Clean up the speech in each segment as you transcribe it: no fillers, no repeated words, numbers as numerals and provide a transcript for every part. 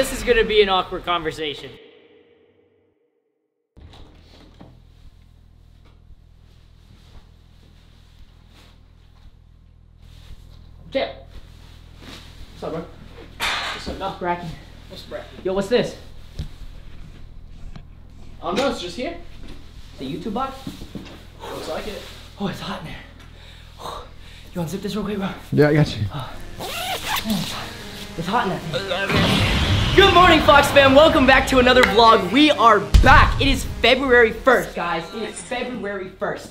this is gonna be an awkward conversation. Jay. What's up, bro? What's up, no? Brackin. What's Brackin? Yo, what's this? I don't know, it's just here. The YouTube box? Looks like it. Oh, it's hot in there. Oh, you want to zip this real quick, bro? Yeah, I got you. Oh. It's hot in there. Good morning, Fox fam. Welcome back to another vlog. We are back. It is February 1st, guys. It is February 1st.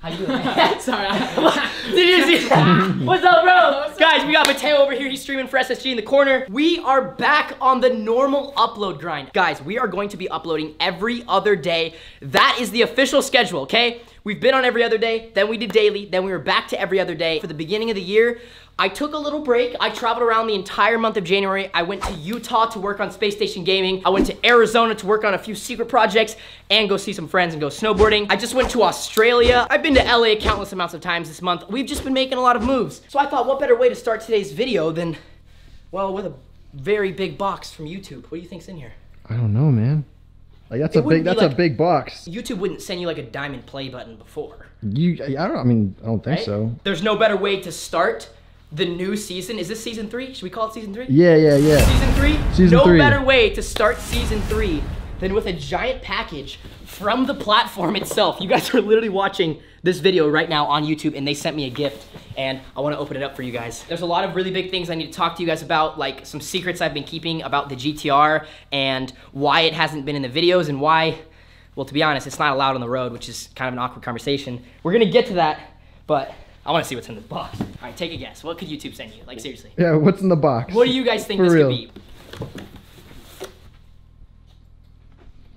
How you doing, man? Sorry. Did you see that? What's up, bro? What's up? Guys, we got Mateo over here. He's streaming for SSG in the corner. We are back on the normal upload grind. Guys, we are going to be uploading every other day. That is the official schedule, okay? We've been on every other day, then we did daily, then we were back to every other day. For the beginning of the year, I took a little break. I traveled around the entire month of January. I went to Utah to work on Space Station Gaming. I went to Arizona to work on a few secret projects and go see some friends and go snowboarding. I just went to Australia. I've been to LA countless amounts of times this month. We've just been making a lot of moves. So I thought, what better way to start today's video than, well, with a very big box from YouTube. What do you think's in here? I don't know, man. Like that's a big box. YouTube wouldn't send you like a diamond play button before. I don't think so. There's no better way to start the new season. Is this season 3? Should we call it season 3? Yeah. Season three. No better way to start season 3 than with a giant package from the platform itself. You guys are literally watching this video right now on YouTube and they sent me a gift and I wanna open it up for you guys. There's a lot of really big things I need to talk to you guys about, like some secrets I've been keeping about the GTR and why it hasn't been in the videos and why, well, to be honest, it's not allowed on the road, which is kind of an awkward conversation. We're gonna get to that, but I want to see what's in the box. All right, take a guess. What could YouTube send you? Like, seriously. Yeah, what's in the box? What do you guys think this could be?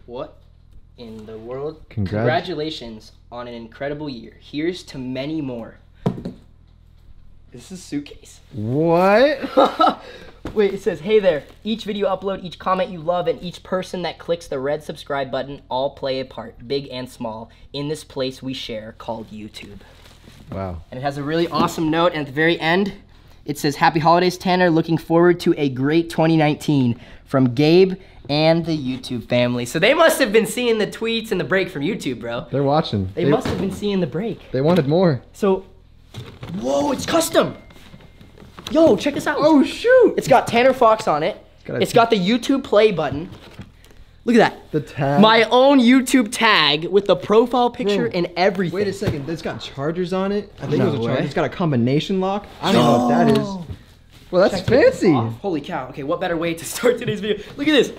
What in the world? Congratulations on an incredible year. Here's to many more. This is a suitcase. What? Wait, it says, hey there. Each video upload, each comment you love, and each person that clicks the red subscribe button all play a part, big and small, in this place we share called YouTube. Wow. And it has a really awesome note, and at the very end, it says, happy holidays, Tanner. Looking forward to a great 2019 from Gabe and the YouTube family. So they must have been seeing the tweets and the break from YouTube, bro. They're watching. They must have been seeing the break. They wanted more. So, whoa, it's custom. Yo, check this out. Oh, shoot. It's got Tanner Fox on it. It's got the YouTube play button. Look at that. The tag. My own YouTube tag with the profile picture and everything. Wait a second. It's got chargers on it. I think it was a charger. It's got a combination lock. I don't know what that is. Well, that's fancy. Holy cow. Okay, what better way to start today's video? Look at this.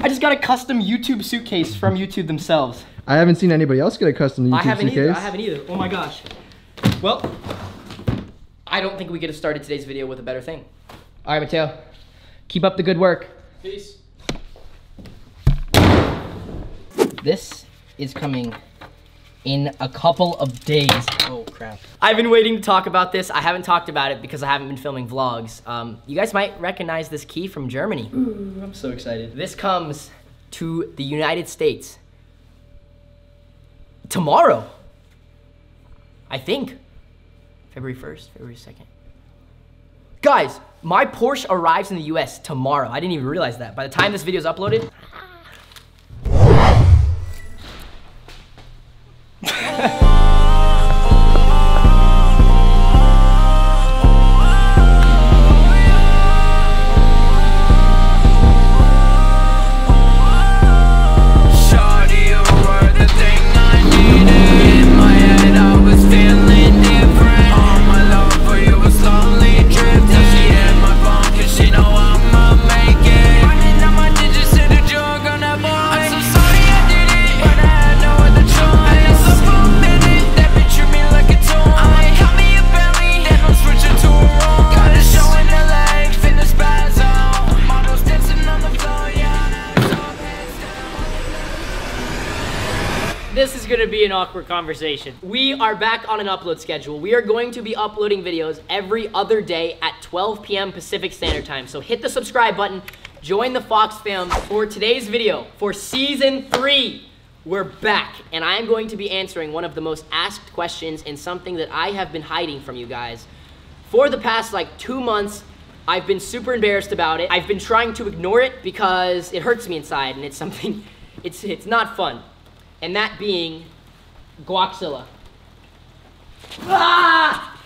I just got a custom YouTube suitcase from YouTube themselves. I haven't seen anybody else get a custom YouTube suitcase. I haven't either. Oh my gosh. Well, I don't think we could have started today's video with a better thing. All right, Mateo. Keep up the good work. Peace. This is coming in a couple of days. Oh crap. I've been waiting to talk about this. I haven't talked about it because I haven't been filming vlogs. You guys might recognize this key from Germany. Ooh, I'm so excited. This comes to the United States tomorrow. I think. February 1st, February 2nd. Guys, my Porsche arrives in the US tomorrow. I didn't even realize that. By the time this video is uploaded, gonna be an awkward conversation. We are back on an upload schedule. We are going to be uploading videos every other day at 12 p.m. Pacific Standard Time. So hit the subscribe button, join the Fox fam for today's video. For season 3, we're back, and I am going to be answering one of the most asked questions and something that I have been hiding from you guys for the past like 2 months. I've been super embarrassed about it. I've been trying to ignore it because it hurts me inside, and it's something, it's not fun. And that being Guaczilla. Ah!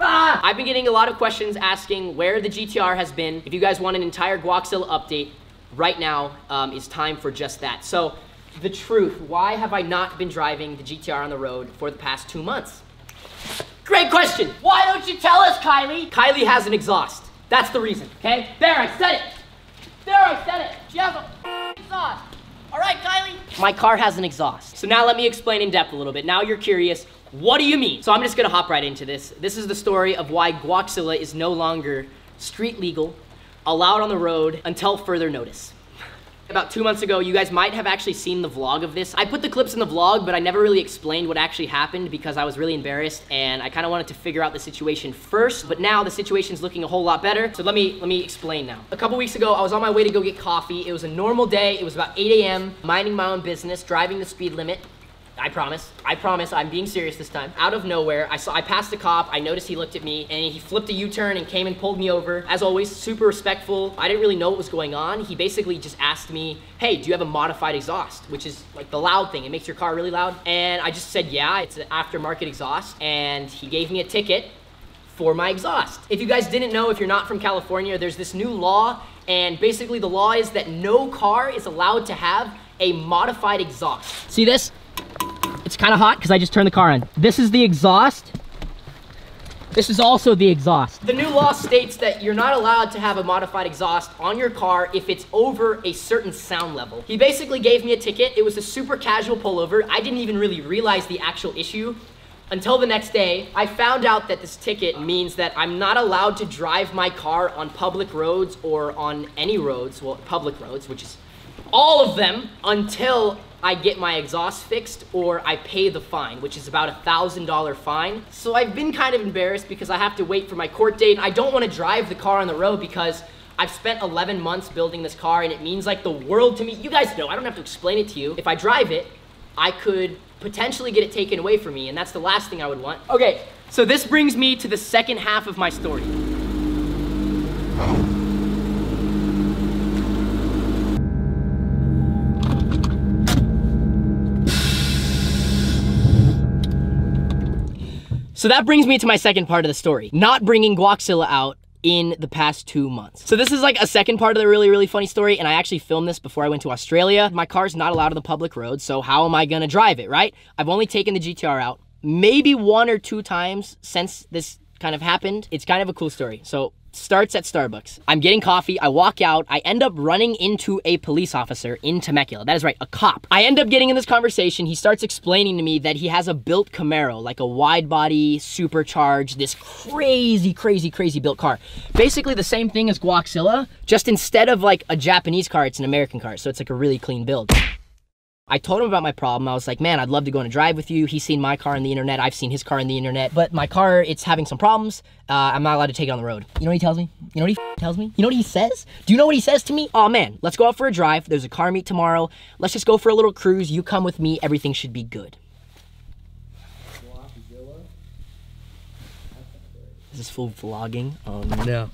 Ah! I've been getting a lot of questions asking where the GTR has been. If you guys want an entire Guaczilla update, right now is time for just that. So, the truth, why have I not been driving the GTR on the road for the past 2 months? Great question. Why don't you tell us, Kylie? Kylie has an exhaust. That's the reason, okay? There, I said it. There, I said it. She has an exhaust. All right, Kylie? My car has an exhaust. So now let me explain in depth a little bit. Now you're curious, what do you mean? So I'm just gonna hop right into this. This is the story of why Guaczilla is no longer street legal, allowed on the road until further notice. About 2 months ago, you guys might have actually seen the vlog of this. I put the clips in the vlog, but I never really explained what actually happened because I was really embarrassed and I kind of wanted to figure out the situation first, but now the situation's looking a whole lot better. So let me explain now. A couple weeks ago, I was on my way to go get coffee. It was a normal day. It was about 8 a.m., minding my own business, driving the speed limit. I promise, I'm being serious this time. Out of nowhere, I passed a cop, I noticed he looked at me, and he flipped a U-turn and came and pulled me over. As always, super respectful. I didn't really know what was going on. He basically just asked me, hey, do you have a modified exhaust? Which is like the loud thing, it makes your car really loud. And I just said, yeah, it's an aftermarket exhaust. And he gave me a ticket for my exhaust. If you guys didn't know, if you're not from California, there's this new law, and basically the law is that no car is allowed to have a modified exhaust. See this? It's kind of hot because I just turned the car on. This is the exhaust. This is also the exhaust. The new law states that you're not allowed to have a modified exhaust on your car if it's over a certain sound level. He basically gave me a ticket. It was a super casual pullover. I didn't even really realize the actual issue until the next day. I found out that this ticket means that I'm not allowed to drive my car on public roads or on any roads, well, public roads, which is all of them, until I get my exhaust fixed or I pay the fine, which is about $1,000 fine. So I've been kind of embarrassed because I have to wait for my court date. I don't want to drive the car on the road because I've spent 11 months building this car and it means like the world to me. You guys know, I don't have to explain it to you. If I drive it, I could potentially get it taken away from me, and that's the last thing I would want. Okay, so this brings me to the second half of my story. So that brings me to my second part of the story, not bringing Guaczilla out in the past 2 months. So this is like a second part of the really, really funny story, and I actually filmed this before I went to Australia. My car's not allowed on the public road, so how am I gonna drive it, right? I've only taken the GTR out maybe 1 or 2 times since this kind of happened. It's kind of a cool story. So starts at Starbucks. I'm getting coffee, I walk out, I end up running into a police officer in Temecula. That is right, a cop. I end up getting in this conversation. He starts explaining to me that he has a built Camaro, like a wide body, supercharged, this crazy, crazy, crazy built car. Basically the same thing as Guaczilla, just instead of like a Japanese car, it's an American car. So it's like a really clean build. I told him about my problem. I was like, man, I'd love to go on a drive with you. He's seen my car on the internet. I've seen his car on the internet. But my car, it's having some problems. I'm not allowed to take it on the road. You know what he tells me? You know what he tells me? You know what he says? Do you know what he says to me? Oh man, let's go out for a drive. There's a car meet tomorrow. Let's just go for a little cruise. You come with me. Everything should be good. Is this full vlogging? Oh no.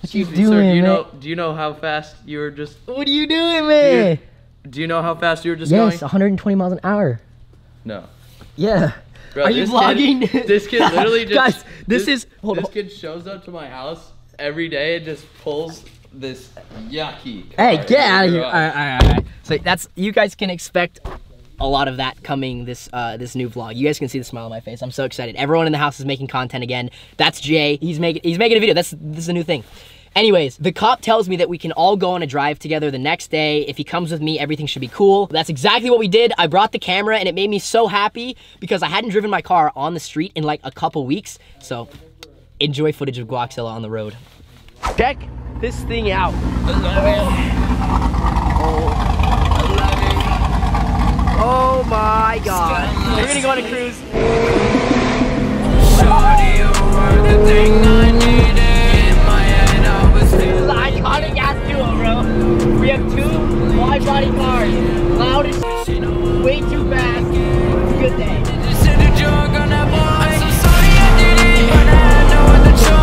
What you doing, sir, do you know how fast you were just... What are you doing, man? Do you know how fast you were just going? Yes, 120 miles an hour. No. Yeah. Bro, are you vlogging? This kid literally just... Guys, this kid shows up to my house every day and just pulls this yucky. Hey, get out of here. All right. So that's... You guys can expect a lot of that coming this new vlog. You guys can see the smile on my face. I'm so excited. Everyone in the house is making content again. That's Jay. He's making a video. This is a new thing. Anyways, the cop tells me that we can all go on a drive together the next day. If he comes with me, everything should be cool. That's exactly what we did. I brought the camera and it made me so happy because I hadn't driven my car on the street in like a couple weeks. So enjoy footage of Guaczilla on the road. Check this thing out. Oh my God. We're gonna go on a cruise. Shorty, you were the thing I needed. This is an iconic ass duo, bro. We have two wide body cars, loud as shit, way too fast. It's a good day. I'm so sorry I did it, but I had no other choice.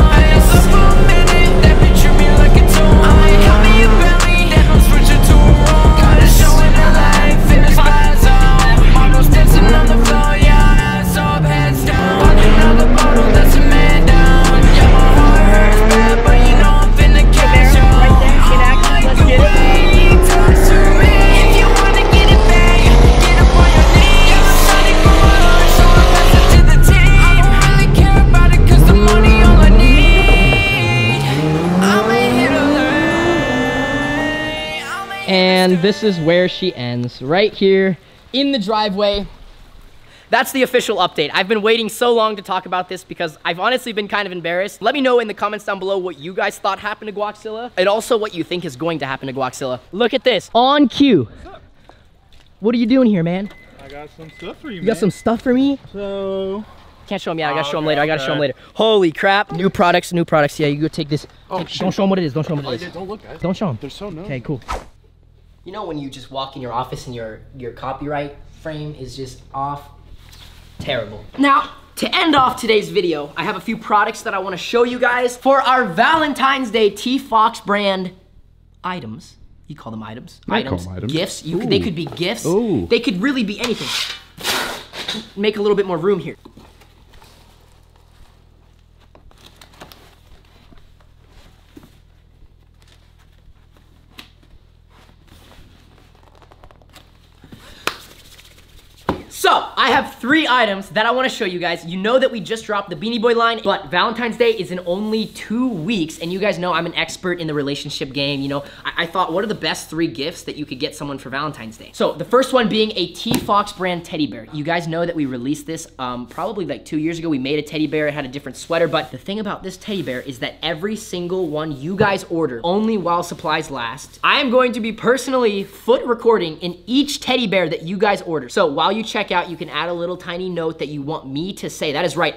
and this is where she ends, right here in the driveway. That's the official update. I've been waiting so long to talk about this because I've honestly been kind of embarrassed. Let me know in the comments down below what you guys thought happened to Guaczilla and also what you think is going to happen to Guaczilla. Look at this, on cue. What's up? What are you doing here, man? I got some stuff for you, man. You got some stuff for me? So... Can't show him yet, I gotta show him later, I gotta show him later. Holy crap, new products. Yeah, you go take this. Oh, don't show him what it is, don't show him what it is. Don't look, guys. Don't show him. They're so nice. Okay, cool. You know when you just walk in your office and your copyright frame is just off? Terrible. Now, to end off today's video, I have a few products that I want to show you guys for our Valentine's Day T. Fox brand items. You call them items. Items. Gifts. They could be gifts. Ooh. They could really be anything. Make a little bit more room here. So, I have 3 items that I want to show you guys. You know that we just dropped the Beanie Boy line, but Valentine's Day is in only 2 weeks, and you guys know I'm an expert in the relationship game, you know. I thought, what are the best 3 gifts that you could get someone for Valentine's Day? So, the first one being a T. Fox brand teddy bear. You guys know that we released this probably like 2 years ago. We made a teddy bear, it had a different sweater, but the thing about this teddy bear is that every single one you guys order, only while supplies last. I am going to be personally foot recording in each teddy bear that you guys order. So, while you check out, you can add a little tiny note that you want me to say. That is right.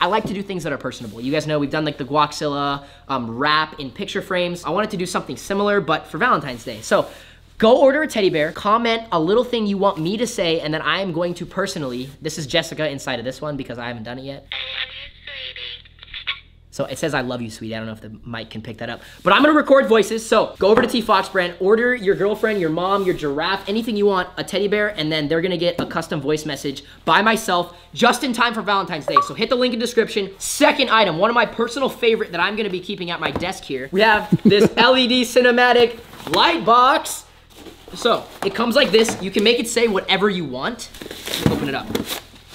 I like to do things that are personable. You guys know we've done like the Guaczilla wrap in picture frames. I wanted to do something similar, but for Valentine's Day. So go order a teddy bear, comment a little thing you want me to say, and then I am going to personally, this is Jessica inside of this one because I haven't done it yet. I love you, sweetie. So it says, I love you, sweetie. I don't know if the mic can pick that up, but I'm gonna record voices. So go over to T. Fox brand, order your girlfriend, your mom, your giraffe, anything you want, a teddy bear, and then they're gonna get a custom voice message by myself, just in time for Valentine's Day. So hit the link in description. Second item, one of my personal favorite that I'm gonna be keeping at my desk here. We have this LED cinematic light box. So it comes like this. You can make it say whatever you want. Open it up.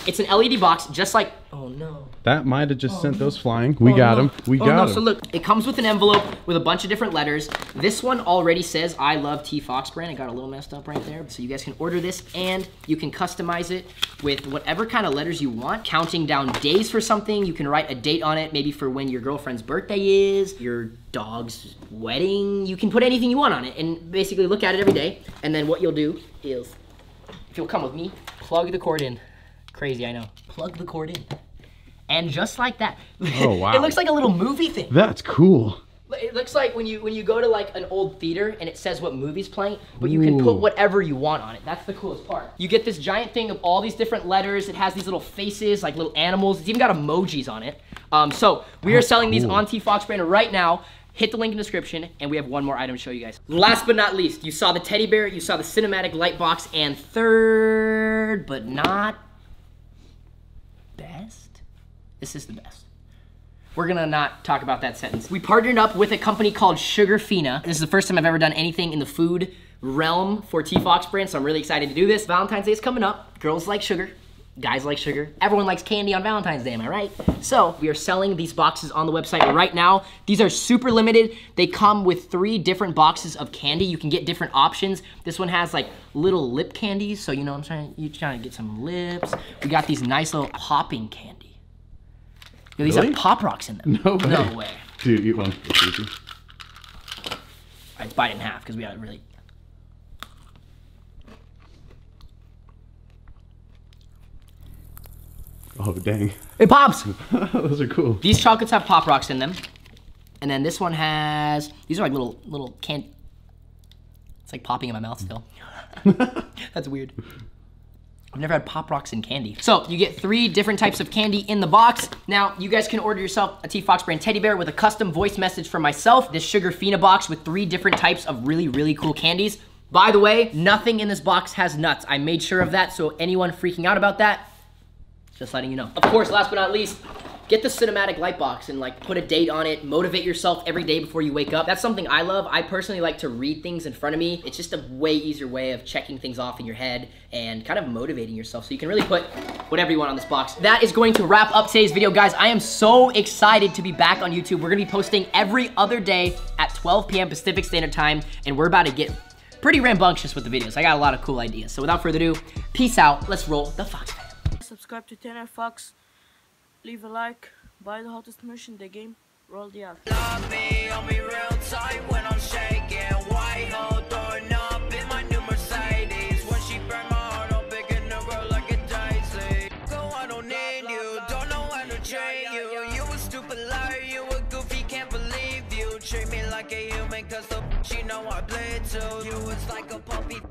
It's an LED box, just like, oh no. That might have just sent those flying. We got them. We got them. So look, it comes with an envelope with a bunch of different letters. This one already says, I love T. Fox brand. It got a little messed up right there. So you guys can order this and you can customize it with whatever kind of letters you want. Counting down days for something. You can write a date on it, maybe for when your girlfriend's birthday is, your dog's wedding. You can put anything you want on it and basically look at it every day. And then what you'll do is, if you'll come with me, plug the cord in. Crazy, I know. Plug the cord in. And just like that. Oh, wow. It looks like a little movie thing. That's cool. It looks like when you go to like an old theater and it says what movie's playing, but you can put whatever you want on it. That's the coolest part. You get this giant thing of all these different letters. It has these little faces, like little animals. It's even got emojis on it. So we are selling these on T. Fox brand right now. Hit the link in the description, and we have one more item to show you guys. Last but not least, you saw the teddy bear, you saw the cinematic light box, and third but not best? This is the best. We're gonna not talk about that sentence. We partnered up with a company called Sugarfina. This is the first time I've ever done anything in the food realm for T. Fox brand, so I'm really excited to do this. Valentine's Day is coming up. Girls like sugar, guys like sugar. Everyone likes candy on Valentine's Day, am I right? So we are selling these boxes on the website right now. These are super limited. They come with 3 different boxes of candy. You can get different options. This one has like little lip candies. So you know you're trying to get some lips. We got these nice little popping candy. Yo, these have Pop Rocks in them. No way. Dude, eat one. I bite it in half because we got it really. Oh, dang. It pops. Those are cool. These chocolates have Pop Rocks in them. And then this one has, these are like little candy. It's like popping in my mouth still. That's weird. I've never had Pop Rocks in candy. So you get 3 different types of candy in the box. Now you guys can order yourself a T. Fox brand teddy bear with a custom voice message from myself. This Sugarfina box with 3 different types of really, really cool candies. By the way, nothing in this box has nuts. I made sure of that, so anyone freaking out about that, just letting you know. Of course, last but not least, get the cinematic light box and like put a date on it, motivate yourself every day before you wake up. That's something I love. I personally like to read things in front of me. It's just a way easier way of checking things off in your head and kind of motivating yourself. So you can really put whatever you want on this box. That is going to wrap up today's video, guys. I am so excited to be back on YouTube. We're gonna be posting every other day at 12 p.m. Pacific Standard Time, and we're about to get pretty rambunctious with the videos. I got a lot of cool ideas. So without further ado, peace out. Let's roll the Fox fan. Subscribe to Tanner Fox. Leave a like. Buy the hottest merch in the game. Roll the app. Love me, I'll be real tight when I'm shaking. White hole torn up in my new Mercedes. When she burned my heart, I'm picking the road like a daisy. Go, I don't need you. Don't know how to treat you. You a stupid liar, you a goofy, can't believe you. Treat me like a human, cause the she know I played too. You was like a puppy.